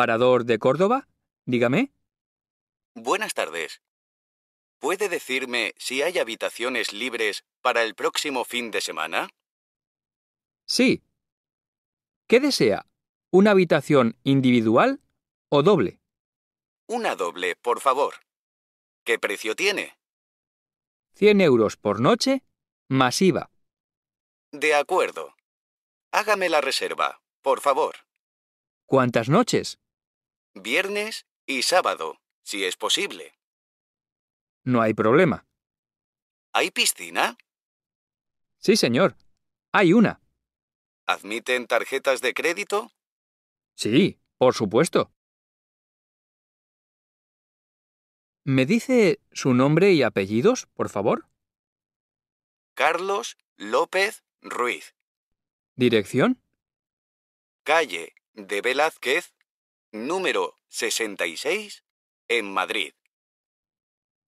Parador de Córdoba, dígame. Buenas tardes. ¿Puede decirme si hay habitaciones libres para el próximo fin de semana? Sí. ¿Qué desea? ¿Una habitación individual o doble? Una doble, por favor. ¿Qué precio tiene? 100 euros por noche, más IVA. De acuerdo. Hágame la reserva, por favor. ¿Cuántas noches? Viernes y sábado, si es posible. No hay problema. ¿Hay piscina? Sí, señor. Hay una. ¿Admiten tarjetas de crédito? Sí, por supuesto. ¿Me dice su nombre y apellidos, por favor? Carlos López Ruiz. ¿Dirección? Calle de Velázquez, número 66, en Madrid.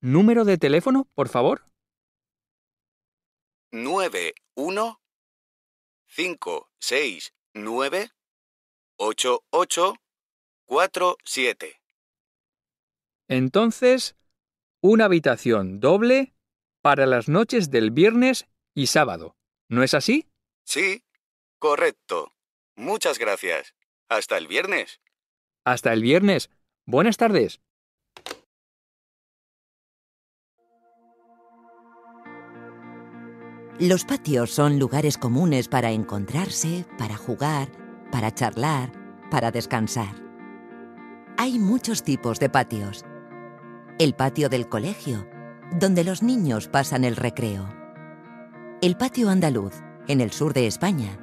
¿Número de teléfono, por favor? 91-569-8847. Entonces, una habitación doble para las noches del viernes y sábado, ¿no es así? Sí, correcto. Muchas gracias. Hasta el viernes. Hasta el viernes. Buenas tardes. Los patios son lugares comunes para encontrarse, para jugar, para charlar, para descansar. Hay muchos tipos de patios. El patio del colegio, donde los niños pasan el recreo. El patio andaluz, en el sur de España,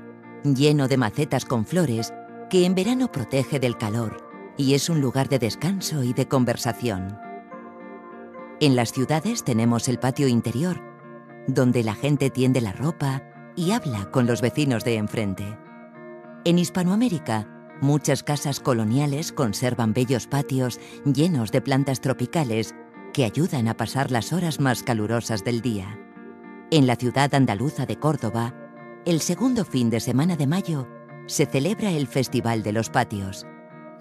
lleno de macetas con flores que en verano protege del calor y es un lugar de descanso y de conversación. En las ciudades tenemos el patio interior, donde la gente tiende la ropa y habla con los vecinos de enfrente. En Hispanoamérica, muchas casas coloniales conservan bellos patios llenos de plantas tropicales que ayudan a pasar las horas más calurosas del día. En la ciudad andaluza de Córdoba, el segundo fin de semana de mayo se celebra el Festival de los Patios.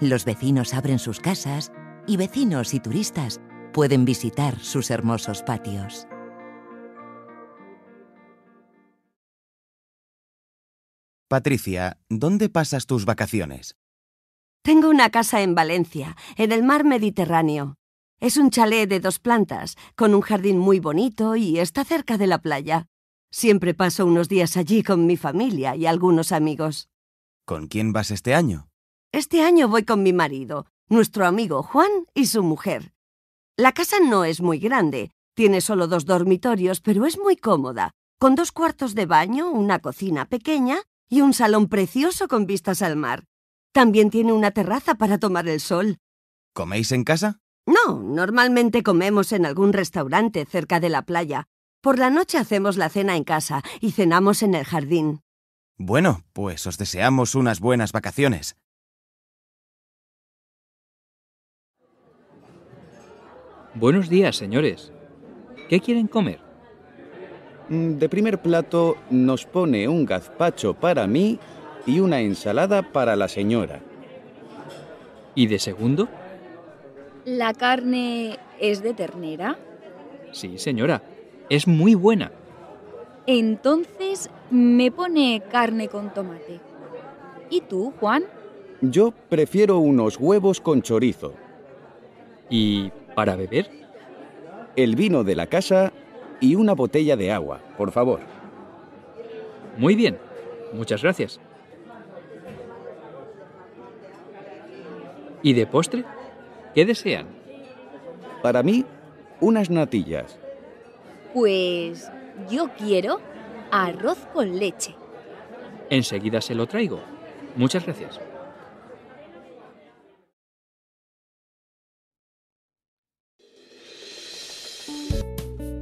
Los vecinos abren sus casas y vecinos y turistas pueden visitar sus hermosos patios. Patricia, ¿dónde pasas tus vacaciones? Tengo una casa en Valencia, en el mar Mediterráneo. Es un chalet de 2 plantas, con un jardín muy bonito y está cerca de la playa. Siempre paso unos días allí con mi familia y algunos amigos. ¿Con quién vas este año? Este año voy con mi marido, nuestro amigo Juan y su mujer. La casa no es muy grande, tiene solo 2 dormitorios, pero es muy cómoda, con 2 cuartos de baño, una cocina pequeña y un salón precioso con vistas al mar. También tiene una terraza para tomar el sol. ¿Coméis en casa? No, normalmente comemos en algún restaurante cerca de la playa. Por la noche hacemos la cena en casa y cenamos en el jardín. Bueno, pues os deseamos unas buenas vacaciones. Buenos días, señores. ¿Qué quieren comer? De primer plato nos pone un gazpacho para mí y una ensalada para la señora. ¿Y de segundo? ¿La carne es de ternera? Sí, señora. Es muy buena. Entonces me pone carne con tomate. ¿Y tú, Juan? Yo prefiero unos huevos con chorizo. ¿Y para beber? El vino de la casa y una botella de agua, por favor. Muy bien, muchas gracias. ¿Y de postre? ¿Qué desean? Para mí, unas natillas. Pues yo quiero arroz con leche. Enseguida se lo traigo. Muchas gracias.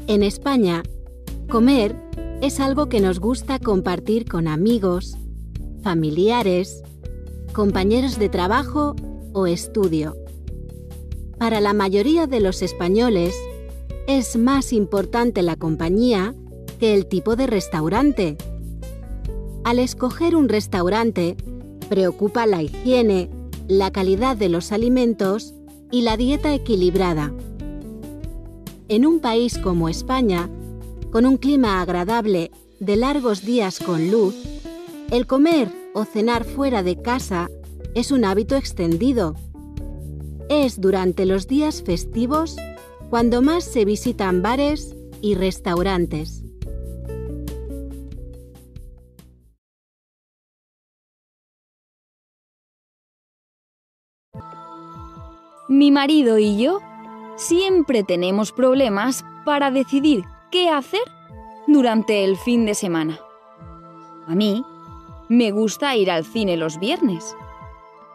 En España, comer es algo que nos gusta compartir con amigos, familiares, compañeros de trabajo o estudio. Para la mayoría de los españoles, es más importante la compañía que el tipo de restaurante. Al escoger un restaurante, preocupa la higiene, la calidad de los alimentos y la dieta equilibrada. En un país como España, con un clima agradable de largos días con luz, el comer o cenar fuera de casa es un hábito extendido. Es durante los días festivos cuando más se visitan bares y restaurantes. Mi marido y yo siempre tenemos problemas para decidir qué hacer durante el fin de semana. A mí me gusta ir al cine los viernes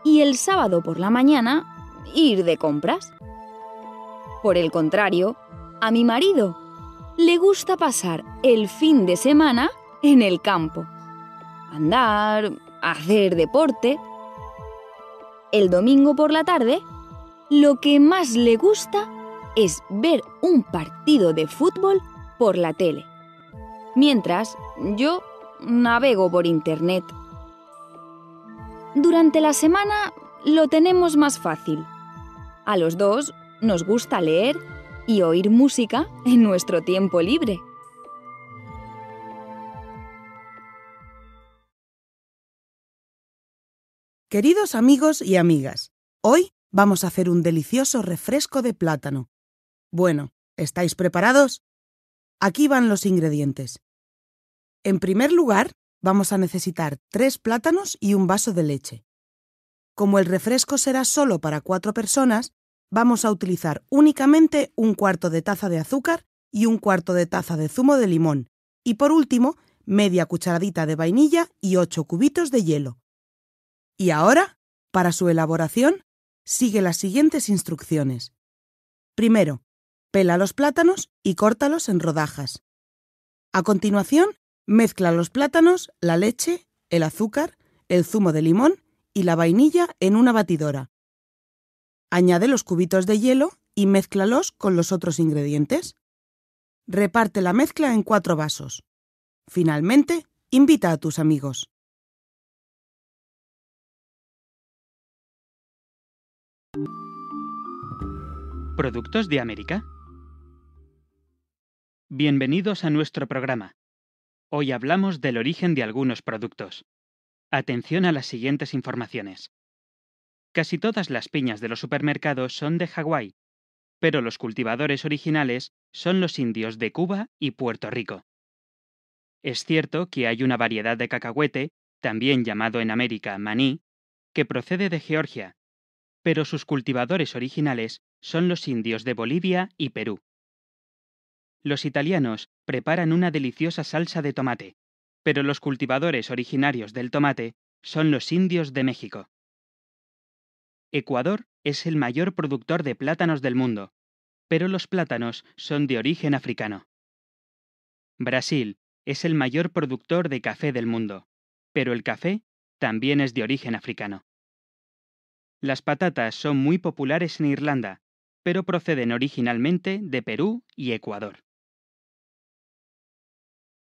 y el sábado por la mañana ir de compras. Por el contrario, a mi marido le gusta pasar el fin de semana en el campo, andar, hacer deporte. El domingo por la tarde, lo que más le gusta es ver un partido de fútbol por la tele, mientras yo navego por internet. Durante la semana lo tenemos más fácil. A los dos nos gusta leer y oír música en nuestro tiempo libre. Queridos amigos y amigas, hoy vamos a hacer un delicioso refresco de plátano. Bueno, ¿estáis preparados? Aquí van los ingredientes. En primer lugar, vamos a necesitar 3 plátanos y un vaso de leche. Como el refresco será solo para 4 personas, vamos a utilizar únicamente un cuarto de taza de azúcar y un cuarto de taza de zumo de limón. Y por último, media cucharadita de vainilla y 8 cubitos de hielo. Y ahora, para su elaboración, sigue las siguientes instrucciones. Primero, pela los plátanos y córtalos en rodajas. A continuación, mezcla los plátanos, la leche, el azúcar, el zumo de limón y la vainilla en una batidora. Añade los cubitos de hielo y mézclalos con los otros ingredientes. Reparte la mezcla en 4 vasos. Finalmente, invita a tus amigos. ¿Productos de América? Bienvenidos a nuestro programa. Hoy hablamos del origen de algunos productos. Atención a las siguientes informaciones. Casi todas las piñas de los supermercados son de Hawái, pero los cultivadores originales son los indios de Cuba y Puerto Rico. Es cierto que hay una variedad de cacahuete, también llamado en América maní, que procede de Georgia, pero sus cultivadores originales son los indios de Bolivia y Perú. Los italianos preparan una deliciosa salsa de tomate, pero los cultivadores originarios del tomate son los indios de México. Ecuador es el mayor productor de plátanos del mundo, pero los plátanos son de origen africano. Brasil es el mayor productor de café del mundo, pero el café también es de origen africano. Las patatas son muy populares en Irlanda, pero proceden originalmente de Perú y Ecuador.